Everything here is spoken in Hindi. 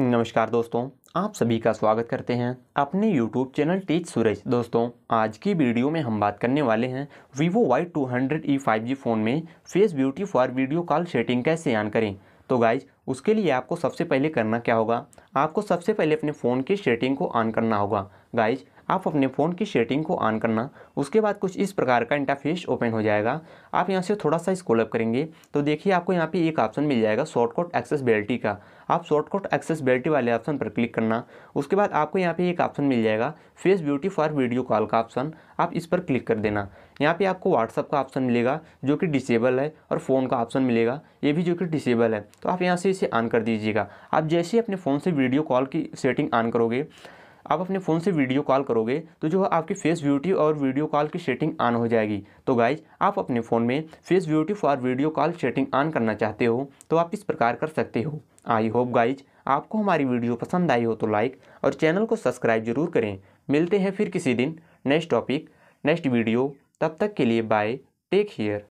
नमस्कार दोस्तों, आप सभी का स्वागत करते हैं अपने YouTube चैनल टीच सूरज। दोस्तों, आज की वीडियो में हम बात करने वाले हैं Vivo Y200e 5G फ़ोन में face beauty for video call setting कैसे ऑन करें। तो गाइज, उसके लिए आपको सबसे पहले करना क्या होगा, आपको सबसे पहले अपने फ़ोन की सेटिंग को ऑन करना होगा। गाइज, आप अपने फ़ोन की सेटिंग को ऑन करना, उसके बाद कुछ इस प्रकार का इंटरफेस ओपन हो जाएगा। आप यहां से थोड़ा सा स्क्रॉल अप करेंगे तो देखिए आपको यहां पे एक ऑप्शन मिल जाएगा शॉर्टकट एक्सेसिबिलिटी का। आप शॉर्टकट एक्सेसिबिलिटी वाले ऑप्शन पर क्लिक करना, उसके बाद आपको यहाँ पे एक ऑप्शन मिल जाएगा face beauty for video call का ऑप्शन, आप इस पर क्लिक कर देना। यहाँ पे आपको व्हाट्सअप का ऑप्शन मिलेगा जो कि डिसेबल है, और फ़ोन का ऑप्शन मिलेगा ये भी जो कि डिसेबल है, तो आप यहाँ से इसे ऑन कर दीजिएगा। आप जैसे ही अपने फ़ोन से वीडियो कॉल की सेटिंग ऑन करोगे, आप अपने फ़ोन से वीडियो कॉल करोगे तो जो आपकी फेस ब्यूटी और वीडियो कॉल की सेटिंग ऑन हो जाएगी। तो गाइज, आप अपने फ़ोन में face beauty for video call setting on करना चाहते हो तो आप इस प्रकार कर सकते हो। आई होप गाइज आपको हमारी वीडियो पसंद आई हो तो लाइक और चैनल को सब्सक्राइब जरूर करें। मिलते हैं फिर किसी दिन नेक्स्ट टॉपिक नेक्स्ट वीडियो, तब तक के लिए बाय, टेक केयर।